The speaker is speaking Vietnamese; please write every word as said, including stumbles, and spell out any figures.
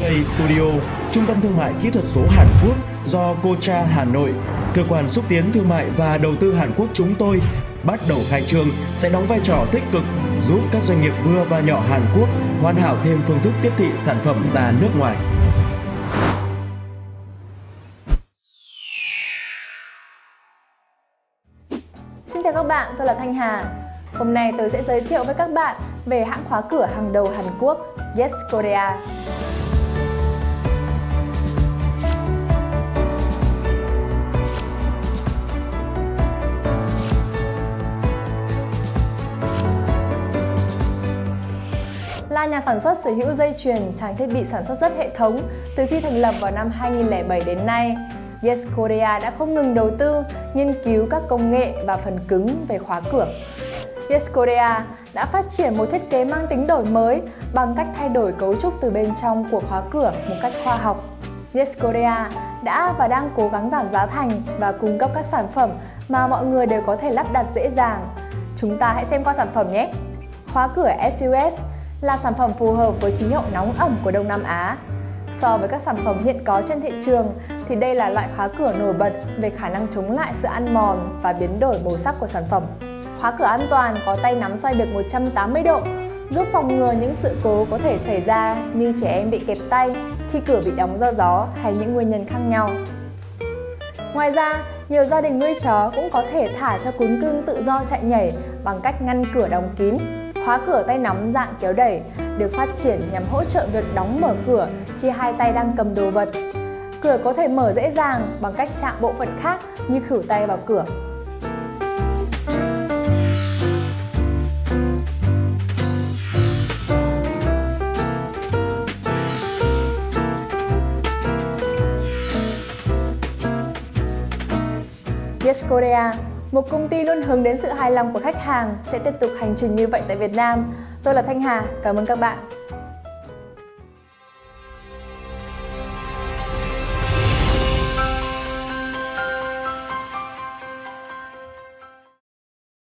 K-Studio, trung tâm thương mại kỹ thuật số Hàn Quốc do KOTRA Hà Nội, cơ quan xúc tiến thương mại và đầu tư Hàn Quốc chúng tôi bắt đầu khai trương sẽ đóng vai trò tích cực giúp các doanh nghiệp vừa và nhỏ Hàn Quốc hoàn hảo thêm phương thức tiếp thị sản phẩm ra nước ngoài. Xin chào các bạn, tôi là Thanh Hà. Hôm nay tôi sẽ giới thiệu với các bạn về hãng khóa cửa hàng đầu Hàn Quốc YesKorea. Là nhà sản xuất sở hữu dây chuyền, trang thiết bị sản xuất rất hệ thống từ khi thành lập vào năm hai nghìn không trăm lẻ bảy đến nay, YesKorea đã không ngừng đầu tư, nghiên cứu các công nghệ và phần cứng về khóa cửa. YesKorea đã phát triển một thiết kế mang tính đổi mới bằng cách thay đổi cấu trúc từ bên trong của khóa cửa một cách khoa học. YesKorea đã và đang cố gắng giảm giá thành và cung cấp các sản phẩm mà mọi người đều có thể lắp đặt dễ dàng. Chúng ta hãy xem qua sản phẩm nhé! Khóa cửa ét u ét là sản phẩm phù hợp với khí hậu nóng ẩm của Đông Nam Á. So với các sản phẩm hiện có trên thị trường thì đây là loại khóa cửa nổi bật về khả năng chống lại sự ăn mòn và biến đổi màu sắc của sản phẩm. Khóa cửa an toàn có tay nắm xoay được một trăm tám mươi độ, giúp phòng ngừa những sự cố có thể xảy ra như trẻ em bị kẹp tay khi cửa bị đóng do gió hay những nguyên nhân khác nhau. Ngoài ra, nhiều gia đình nuôi chó cũng có thể thả cho cún cưng tự do chạy nhảy bằng cách ngăn cửa đóng kín. Khóa cửa tay nắm dạng kéo đẩy được phát triển nhằm hỗ trợ việc đóng mở cửa khi hai tay đang cầm đồ vật. Cửa có thể mở dễ dàng bằng cách chạm bộ phận khác như khử tay vào cửa. YesKorea, một công ty luôn hướng đến sự hài lòng của khách hàng, sẽ tiếp tục hành trình như vậy tại Việt Nam. Tôi là Thanh Hà, cảm ơn các bạn.